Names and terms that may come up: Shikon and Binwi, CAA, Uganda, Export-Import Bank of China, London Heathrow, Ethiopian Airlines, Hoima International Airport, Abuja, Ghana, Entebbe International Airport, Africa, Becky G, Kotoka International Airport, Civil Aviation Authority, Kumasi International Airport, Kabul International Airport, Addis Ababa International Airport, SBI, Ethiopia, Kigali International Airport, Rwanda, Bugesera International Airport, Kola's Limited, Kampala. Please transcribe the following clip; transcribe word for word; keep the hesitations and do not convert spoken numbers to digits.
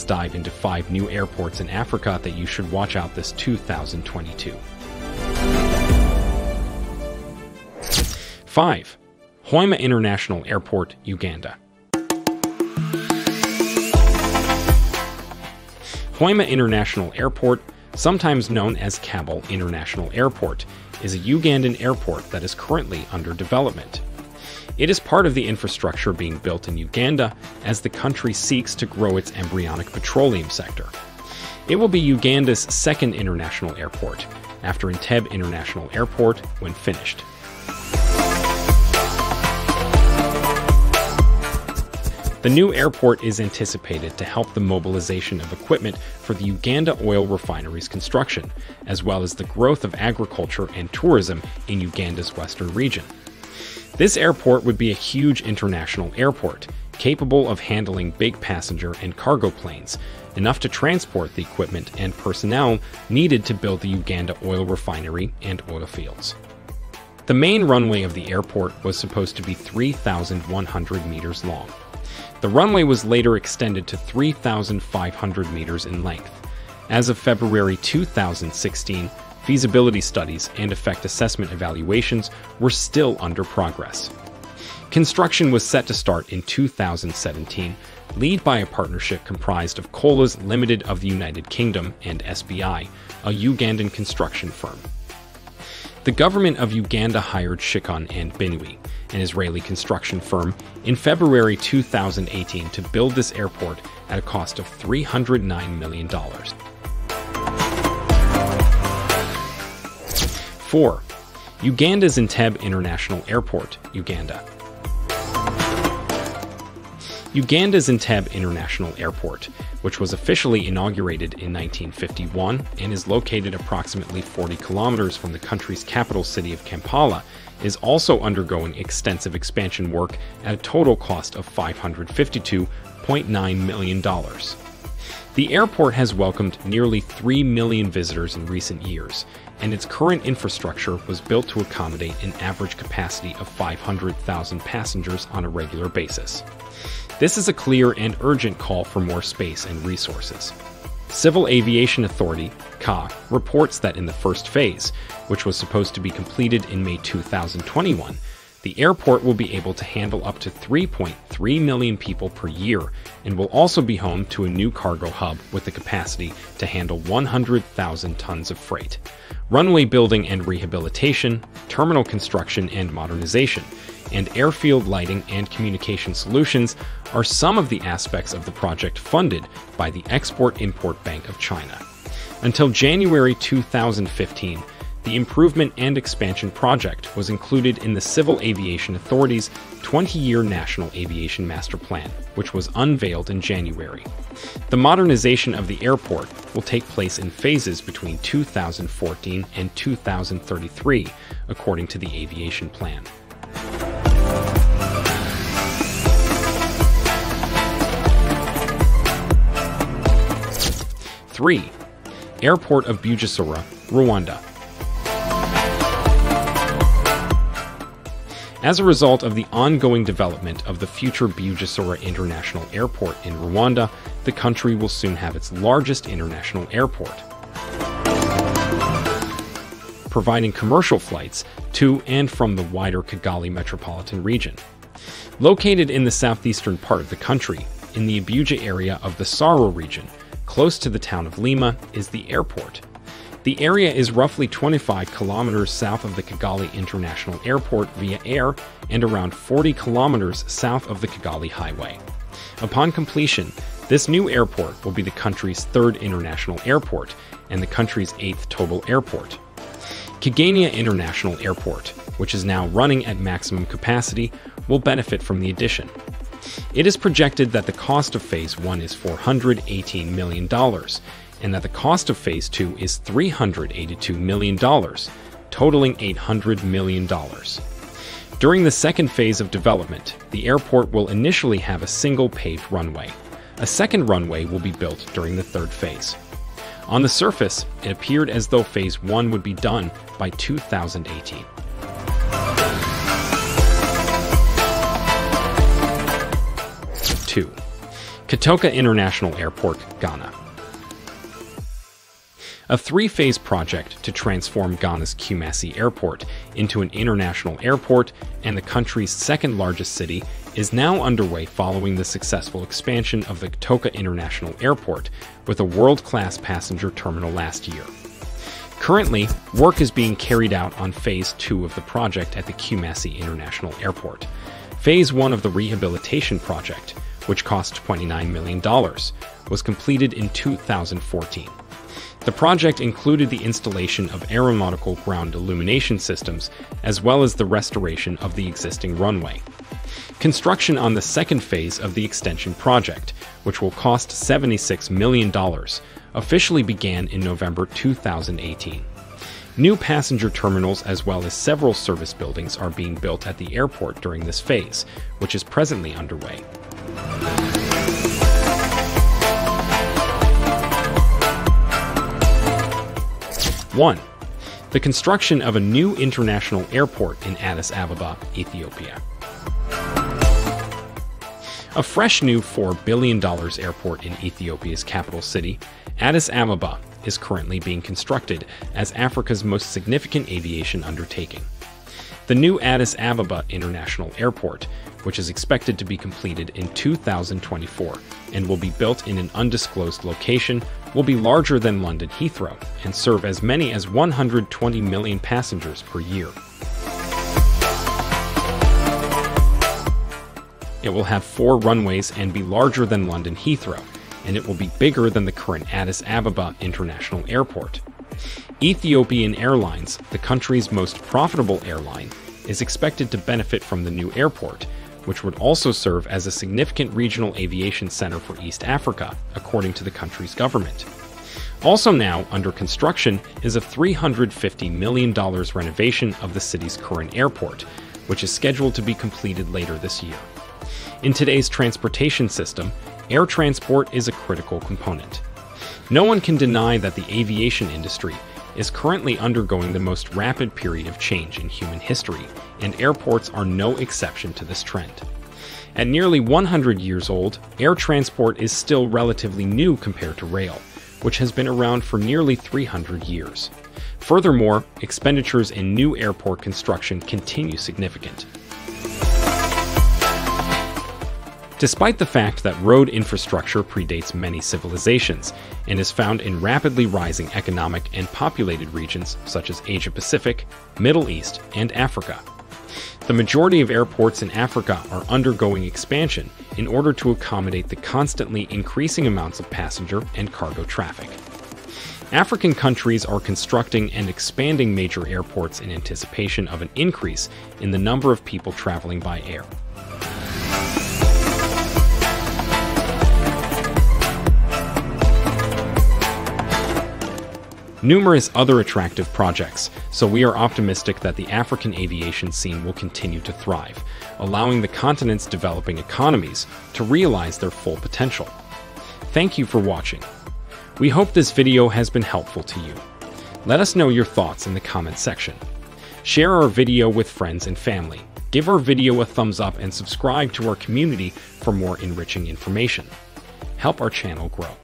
Let's dive into five new airports in Africa that you should watch out this two thousand twenty-two. five. Hoima International Airport, Uganda. Hoima International Airport, sometimes known as Kabul International Airport, is a Ugandan airport that is currently under development. It is part of the infrastructure being built in Uganda as the country seeks to grow its embryonic petroleum sector. It will be Uganda's second international airport, after Entebbe International Airport, when finished. The new airport is anticipated to help the mobilization of equipment for the Uganda oil refinery's construction, as well as the growth of agriculture and tourism in Uganda's western region. This airport would be a huge international airport, capable of handling big passenger and cargo planes, enough to transport the equipment and personnel needed to build the Uganda oil refinery and oil fields. The main runway of the airport was supposed to be three thousand one hundred meters long. The runway was later extended to three thousand five hundred meters in length. As of February two thousand sixteen, feasibility studies and effect assessment evaluations were still under progress. Construction was set to start in two thousand seventeen, led by a partnership comprised of Kola's Limited of the United Kingdom and S B I, a Ugandan construction firm. The government of Uganda hired Shikon and Binwi, an Israeli construction firm, in February two thousand eighteen to build this airport at a cost of three hundred nine million dollars. four. Uganda's Entebbe International Airport, Uganda. Uganda's Entebbe International Airport, which was officially inaugurated in nineteen fifty-one and is located approximately forty kilometers from the country's capital city of Kampala, is also undergoing extensive expansion work at a total cost of five hundred fifty-two point nine million dollars. The airport has welcomed nearly three million visitors in recent years, and its current infrastructure was built to accommodate an average capacity of five hundred thousand passengers on a regular basis. This is a clear and urgent call for more space and resources. Civil Aviation Authority C A A reports that in the first phase, which was supposed to be completed in May two thousand twenty-one, the airport will be able to handle up to three point three million people per year and will also be home to a new cargo hub with the capacity to handle one hundred thousand tons of freight. Runway building and rehabilitation, terminal construction and modernization, and airfield lighting and communication solutions are some of the aspects of the project funded by the Export-Import Bank of China. Until January two thousand fifteen, the improvement and expansion project was included in the Civil Aviation Authority's twenty-year National Aviation Master Plan, which was unveiled in January. The modernization of the airport will take place in phases between two thousand fourteen and two thousand thirty-three, according to the aviation plan. three. Airport of Bugesera, Rwanda. As a result of the ongoing development of the future Bugesera International Airport in Rwanda, the country will soon have its largest international airport, providing commercial flights to and from the wider Kigali metropolitan region. Located in the southeastern part of the country, in the Abuja area of the Saro region, close to the town of Lima, is the airport. The area is roughly twenty-five kilometers south of the Kigali International Airport via air and around forty kilometers south of the Kigali Highway. Upon completion, this new airport will be the country's third international airport and the country's eighth total airport. Kigali International Airport, which is now running at maximum capacity, will benefit from the addition. It is projected that the cost of Phase one is four hundred eighteen million dollars, and that the cost of Phase two is three hundred eighty-two million dollars, totaling eight hundred million dollars. During the second phase of development, the airport will initially have a single paved runway. A second runway will be built during the third phase. On the surface, it appeared as though Phase one would be done by two thousand eighteen. two. Kotoka International Airport, Ghana. A three-phase project to transform Ghana's Kumasi Airport into an international airport and the country's second-largest city is now underway following the successful expansion of the Kotoka International Airport with a world-class passenger terminal last year. Currently, work is being carried out on Phase two of the project at the Kumasi International Airport. Phase one of the rehabilitation project, which cost twenty-nine million dollars, was completed in two thousand fourteen. The project included the installation of aeronautical ground illumination systems, as well as the restoration of the existing runway. Construction on the second phase of the extension project, which will cost seventy-six million dollars, officially began in November two thousand eighteen. New passenger terminals as well as several service buildings are being built at the airport during this phase, which is presently underway. one. The construction of a new international airport in Addis Ababa, Ethiopia. A fresh new four billion dollar airport in Ethiopia's capital city, Addis Ababa, is currently being constructed as Africa's most significant aviation undertaking. The new Addis Ababa International Airport, which is expected to be completed in two thousand twenty-four and will be built in an undisclosed location, will be larger than London Heathrow and serve as many as one hundred twenty million passengers per year. It will have four runways and be larger than London Heathrow, and it will be bigger than the current Addis Ababa International Airport. Ethiopian Airlines, the country's most profitable airline, is expected to benefit from the new airport, which would also serve as a significant regional aviation center for East Africa, according to the country's government. Also now under construction is a three hundred fifty million dollar renovation of the city's current airport, which is scheduled to be completed later this year. In today's transportation system, air transport is a critical component. No one can deny that the aviation industry is currently undergoing the most rapid period of change in human history, and airports are no exception to this trend. At nearly one hundred years old, air transport is still relatively new compared to rail, which has been around for nearly three hundred years. Furthermore, expenditures in new airport construction continue significant. Despite the fact that road infrastructure predates many civilizations and is found in rapidly rising economic and populated regions such as Asia-Pacific, Middle East, and Africa, the majority of airports in Africa are undergoing expansion in order to accommodate the constantly increasing amounts of passenger and cargo traffic. African countries are constructing and expanding major airports in anticipation of an increase in the number of people traveling by air. Numerous other attractive projects, so we are optimistic that the African aviation scene will continue to thrive, allowing the continent's developing economies to realize their full potential. Thank you for watching. We hope this video has been helpful to you. Let us know your thoughts in the comment section. Share our video with friends and family. Give our video a thumbs up and subscribe to our community for more enriching information. Help our channel grow.